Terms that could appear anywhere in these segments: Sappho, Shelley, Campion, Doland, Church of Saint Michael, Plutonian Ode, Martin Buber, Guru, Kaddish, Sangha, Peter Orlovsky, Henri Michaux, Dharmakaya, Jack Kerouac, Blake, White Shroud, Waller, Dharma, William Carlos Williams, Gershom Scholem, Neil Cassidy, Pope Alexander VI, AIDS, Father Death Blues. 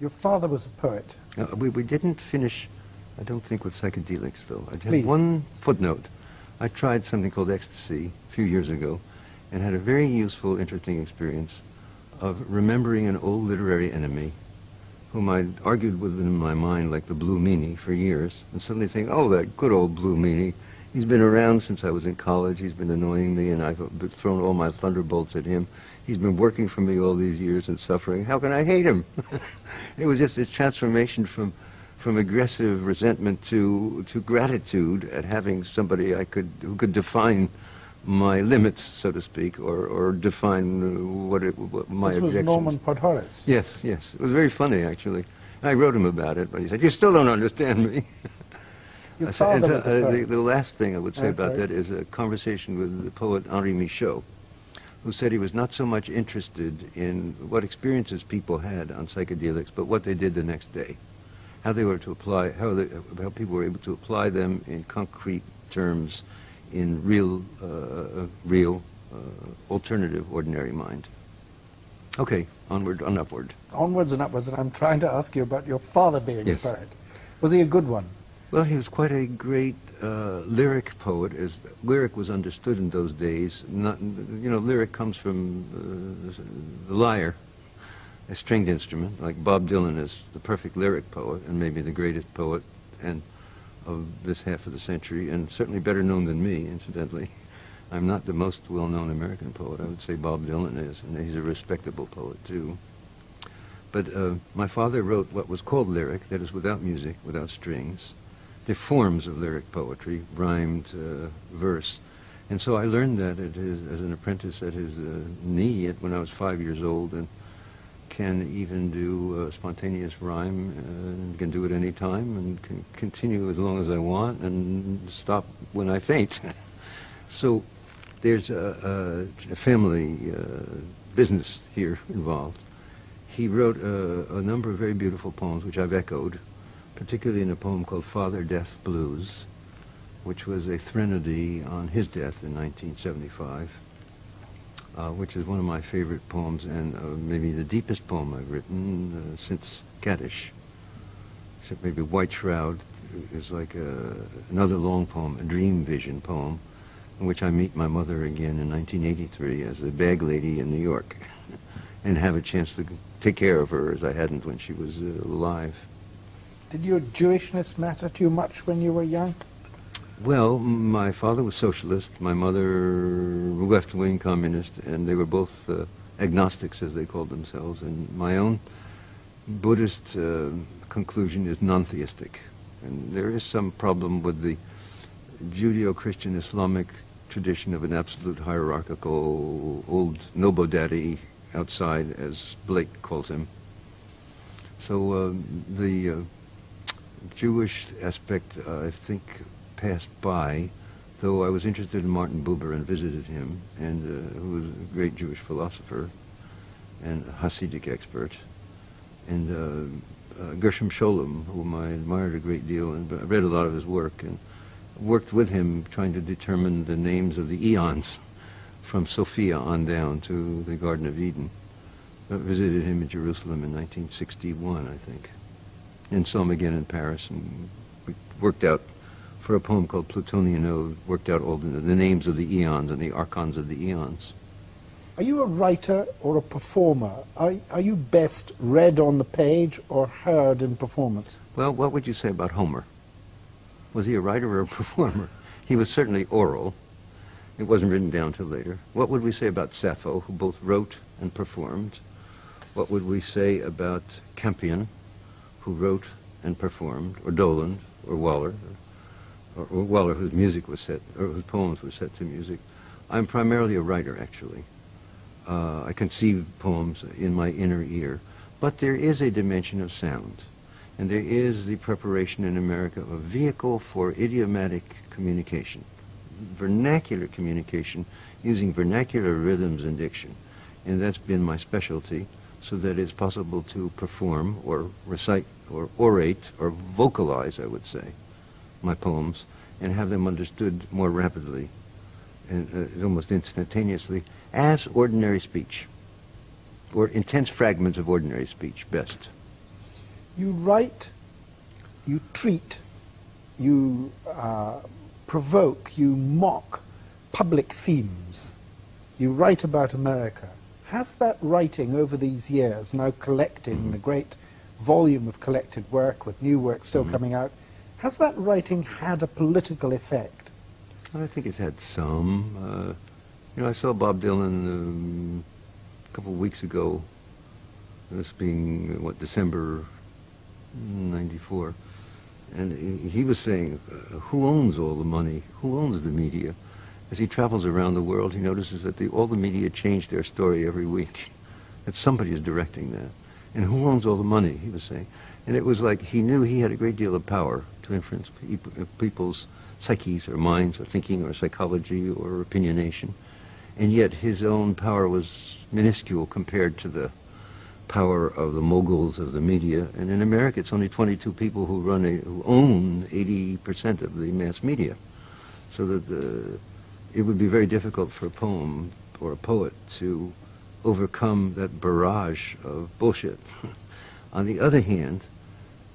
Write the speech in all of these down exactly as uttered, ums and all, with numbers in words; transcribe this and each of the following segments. Your father was a poet. Uh, we, we didn't finish, I don't think, with psychedelics, though. I had one footnote. I tried something called ecstasy a few years ago and had a very useful, interesting experience of remembering an old literary enemy whom I'd argued with in my mind like the Blue Meanie for years, and suddenly saying, oh, that good old Blue Meanie, he's been around since I was in college, he's been annoying me, and I've thrown all my thunderbolts at him. He's been working for me all these years and suffering. How can I hate him? It was just this transformation from, from aggressive resentment to, to gratitude at having somebody I could, who could define my limits, so to speak, or, or define what, it, what my objections. This was Norman Podhoretz. Yes, yes. It was very funny, actually. I wrote him about it, but he said, you still don't understand me. Your father was a poet. The last thing I would say about that is a conversation with the poet Henri Michaux, who said he was not so much interested in what experiences people had on psychedelics, but what they did the next day, how they were to apply, how, they, how people were able to apply them in concrete terms, in real, uh, real, uh, alternative, ordinary mind. Okay, onward and upward. Onwards and upwards, and I'm trying to ask you about your father being yes. a poet. Was he a good one? Well, he was quite a great uh, lyric poet, as lyric was understood in those days. Not, you know, lyric comes from uh, the lyre, a stringed instrument. Like Bob Dylan is the perfect lyric poet, and maybe the greatest poet and of this half of the century, and certainly better known than me, incidentally. I'm not the most well-known American poet. I would say Bob Dylan is, and he's a respectable poet, too. But uh, my father wrote what was called lyric, that is, without music, without strings. The forms of lyric poetry, rhymed uh, verse. And so I learned that at his, as an apprentice at his uh, knee at, when I was five years old, and can even do uh, spontaneous rhyme, and uh, can do it any time, and can continue as long as I want, and stop when I faint. So there's a, a family uh, business here involved. He wrote a, a number of very beautiful poems, which I've echoed, particularly in a poem called Father Death Blues, which was a threnody on his death in nineteen seventy-five, uh, which is one of my favorite poems and uh, maybe the deepest poem I've written uh, since Kaddish. Except maybe White Shroud is like a, another long poem, a dream vision poem, in which I meet my mother again in nineteen eighty-three as a bag lady in New York and have a chance to take care of her as I hadn't when she was uh, alive. Did your Jewishness matter to you much when you were young? Well, my father was socialist, my mother left-wing communist, and they were both uh, agnostics, as they called themselves, and my own Buddhist uh, conclusion is non-theistic. And there is some problem with the Judeo-Christian Islamic tradition of an absolute hierarchical old nobodaddy outside, as Blake calls him. So uh, the uh, Jewish aspect, uh, I think, passed by, though I was interested in Martin Buber and visited him, and uh, who was a great Jewish philosopher and Hasidic expert, and uh, uh, Gershom Scholem, whom I admired a great deal, and I read a lot of his work, and worked with him trying to determine the names of the eons from Sophia on down to the Garden of Eden. I visited him in Jerusalem in nineteen sixty-one, I think, and saw him again in Paris, and we worked out, for a poem called Plutonian Ode, worked out all the, the names of the eons and the archons of the eons. Are you a writer or a performer? Are, are you best read on the page or heard in performance? Well, what would you say about Homer? Was he a writer or a performer? He was certainly oral. It wasn't written down till later. What would we say about Sappho, who both wrote and performed? What would we say about Campion, who wrote and performed, or Doland, or Waller, or, or Waller, whose music was set, or whose poems were set to music? I'm primarily a writer, actually. Uh, I conceive poems in my inner ear, but there is a dimension of sound, and there is the preparation in America of a vehicle for idiomatic communication, vernacular communication, using vernacular rhythms and diction, and that's been my specialty. So that it's possible to perform or recite or orate or vocalize, I would say, my poems and have them understood more rapidly and uh, almost instantaneously as ordinary speech or intense fragments of ordinary speech, best. You write, you treat, you uh, provoke, you mock public themes. You write about America. Has that writing over these years, now collected in a great volume of collected work with new work still mm-hmm. coming out, has that writing had a political effect? I think it had some. Uh, you know, I saw Bob Dylan um, a couple of weeks ago, this being, what, December ninety-four, and he was saying, who owns all the money? Who owns the media? As he travels around the world, he notices that the, all the media change their story every week, that somebody is directing that. And who owns all the money, he was saying. And it was like he knew he had a great deal of power to influence people's psyches or minds or thinking or psychology or opinionation. And yet his own power was minuscule compared to the power of the moguls of the media. And in America, it's only twenty-two people who run a, who own eighty percent of the mass media. So that the... it would be very difficult for a poem or a poet to overcome that barrage of bullshit. On the other hand,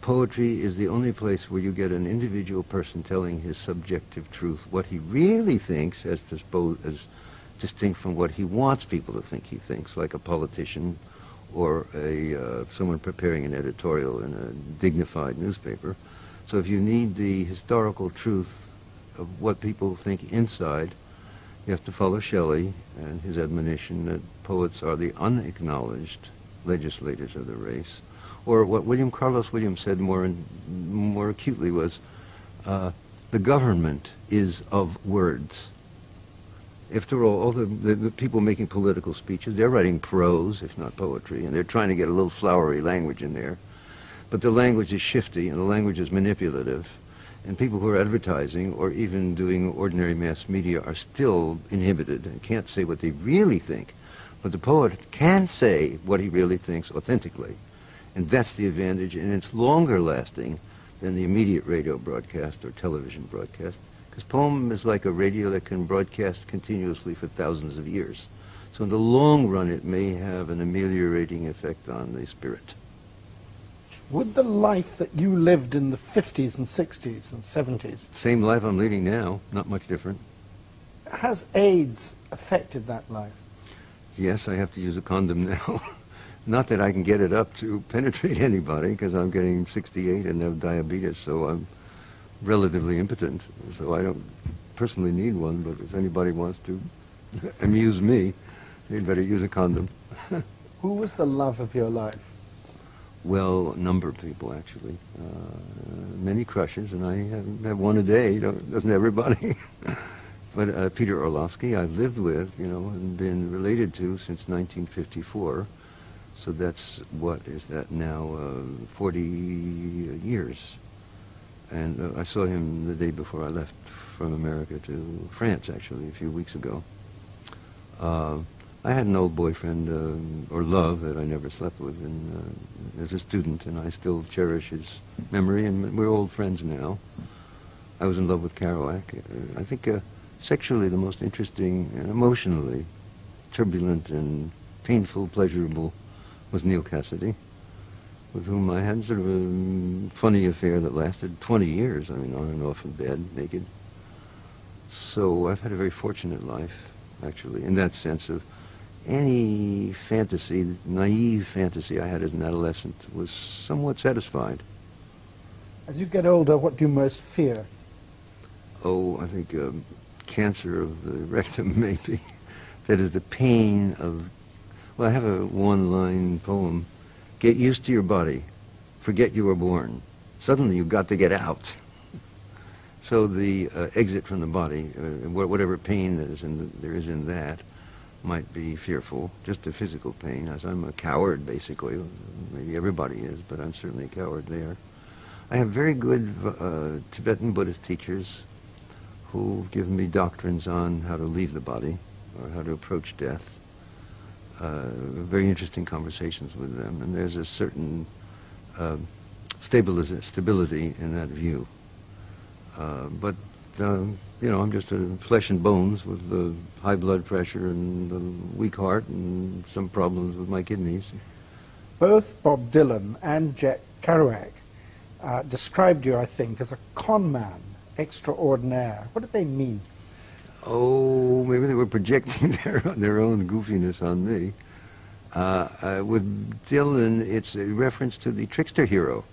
poetry is the only place where you get an individual person telling his subjective truth, what he really thinks, as, dispo as distinct from what he wants people to think he thinks, like a politician or a, uh, someone preparing an editorial in a dignified newspaper. So if you need the historical truth of what people think inside, you have to follow Shelley and his admonition that poets are the unacknowledged legislators of the race. Or what William Carlos Williams said more, in, more acutely was, uh, the government is of words. After all, all the, the, the people making political speeches, they're writing prose, if not poetry, and they're trying to get a little flowery language in there. But the language is shifty and the language is manipulative. And people who are advertising or even doing ordinary mass media are still inhibited and can't say what they really think. But the poet can say what he really thinks authentically. And that's the advantage, and it's longer lasting than the immediate radio broadcast or television broadcast, because poem is like a radio that can broadcast continuously for thousands of years. So in the long run, it may have an ameliorating effect on the spirit. Would the life that you lived in the fifties and sixties and seventies... Same life I'm leading now, not much different. Has AIDS affected that life? Yes, I have to use a condom now. Not that I can get it up to penetrate anybody, because I'm getting sixty-eight and have diabetes, so I'm relatively impotent. So I don't personally need one, but if anybody wants to amuse me, they'd better use a condom. Who was the love of your life? Well, a number of people, actually. Uh, many crushes, and I have, have one a day, don't, doesn't everybody? But uh, Peter Orlovsky, I've lived with, you know, and been related to since nineteen fifty-four. So that's, what is that now, uh, forty years. And uh, I saw him the day before I left from America to France, actually, a few weeks ago. Uh, I had an old boyfriend, um, or love, that I never slept with and, uh, as a student, and I still cherish his memory, and we're old friends now. I was in love with Kerouac. Uh, I think uh, sexually the most interesting and emotionally turbulent and painful, pleasurable was Neil Cassidy, with whom I had sort of a funny affair that lasted twenty years, I mean, on and off in bed, naked. So I've had a very fortunate life, actually, in that sense of any fantasy, naive fantasy I had as an adolescent was somewhat satisfied. As you get older, what do you most fear? Oh, I think um, cancer of the rectum, maybe. That is the pain of... Well, I have a one-line poem. Get used to your body. Forget you were born. Suddenly you've got to get out. So the uh, exit from the body, uh, whatever pain that is in the, there is in that, might be fearful, just the physical pain, as I'm a coward, basically. Maybe everybody is, but I'm certainly a coward there. I have very good uh, Tibetan Buddhist teachers who've given me doctrines on how to leave the body or how to approach death. Uh, very interesting conversations with them, and there's a certain uh, stabilis stability in that view. Uh, but um, you know, I'm just a flesh and bones with the high blood pressure and the weak heart and some problems with my kidneys. Both Bob Dylan and Jack Kerouac uh, described you, I think, as a con man extraordinaire. What did they mean? Oh, maybe they were projecting their, their own goofiness on me. Uh, uh, with Dylan, it's a reference to the trickster hero.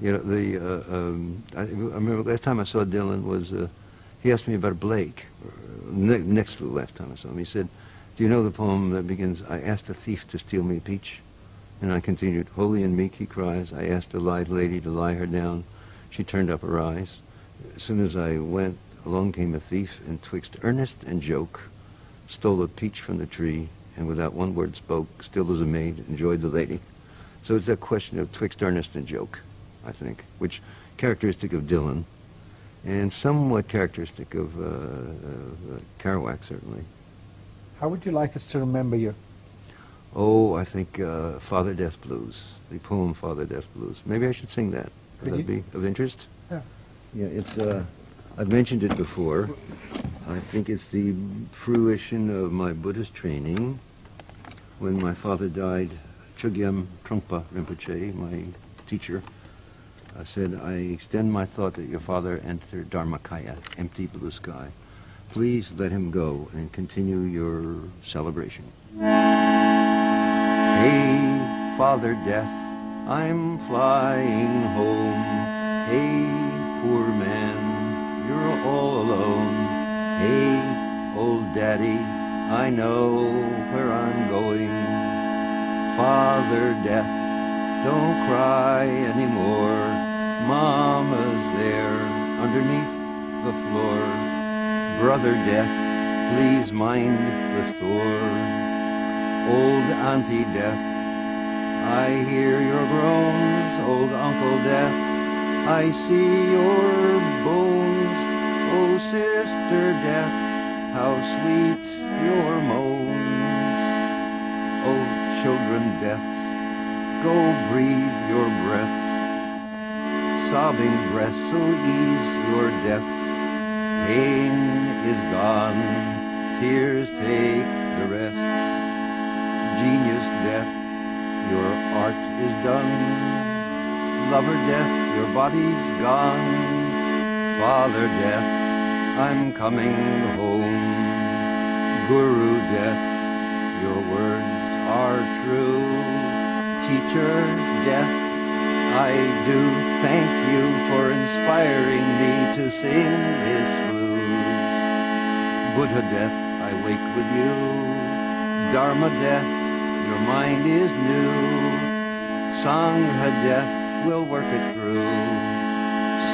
You know, the, uh, um, I, I remember last time I saw Dylan was, uh, he asked me about Blake, ne next to the last time I saw him. He said, do you know the poem that begins, I asked a thief to steal me a peach? And I continued, holy and meek he cries, I asked a lithe lady to lie her down. She turned up her eyes. As soon as I went, along came a thief, and twixt earnest and joke, stole a peach from the tree, and without one word spoke, still as a maid, enjoyed the lady. So it's a question of twixt earnest and joke, I think, which characteristic of Dylan, and somewhat characteristic of uh, uh, Kerouac, certainly. How would you like us to remember you? Oh, I think uh, Father Death Blues, the poem Father Death Blues. Maybe I should sing that. Would that be of interest? Yeah. Yeah, it's, uh, I've mentioned it before. I think it's the fruition of my Buddhist training. When my father died, Chogyam Trungpa Rinpoche, my teacher, I said, I extend my thought that your father entered Dharmakaya, empty blue sky. Please let him go and continue your celebration. Hey, Father Death, I'm flying home. Hey, poor man, you're all alone. Hey, old daddy, I know where I'm going. Father Death, don't cry anymore. Mama's there underneath the floor. Brother Death, please mind the store. Old Auntie Death, I hear your groans. Old Uncle Death, I see your bones. Oh, Sister Death, how sweet your moans. Oh, children Deaths, go breathe your breaths, sobbing breaths will ease your deaths. Pain is gone, tears take the rest. Genius Death, your art is done. Lover Death, your body's gone. Father Death, I'm coming home. Guru Death, your words are true. Teacher Death, I do thank you for inspiring me to sing this blues. Buddha Death, I wake with you. Dharma Death, your mind is new. Sangha Death, we'll work it through.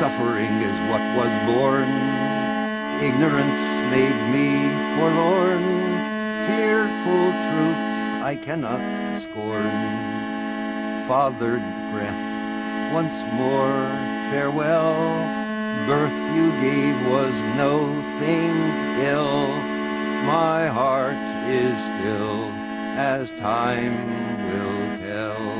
Suffering is what was born. Ignorance made me forlorn. Tearful truths I cannot scorn. Father breath, once more farewell. Birth you gave was no thing ill. My heart is still as time will tell.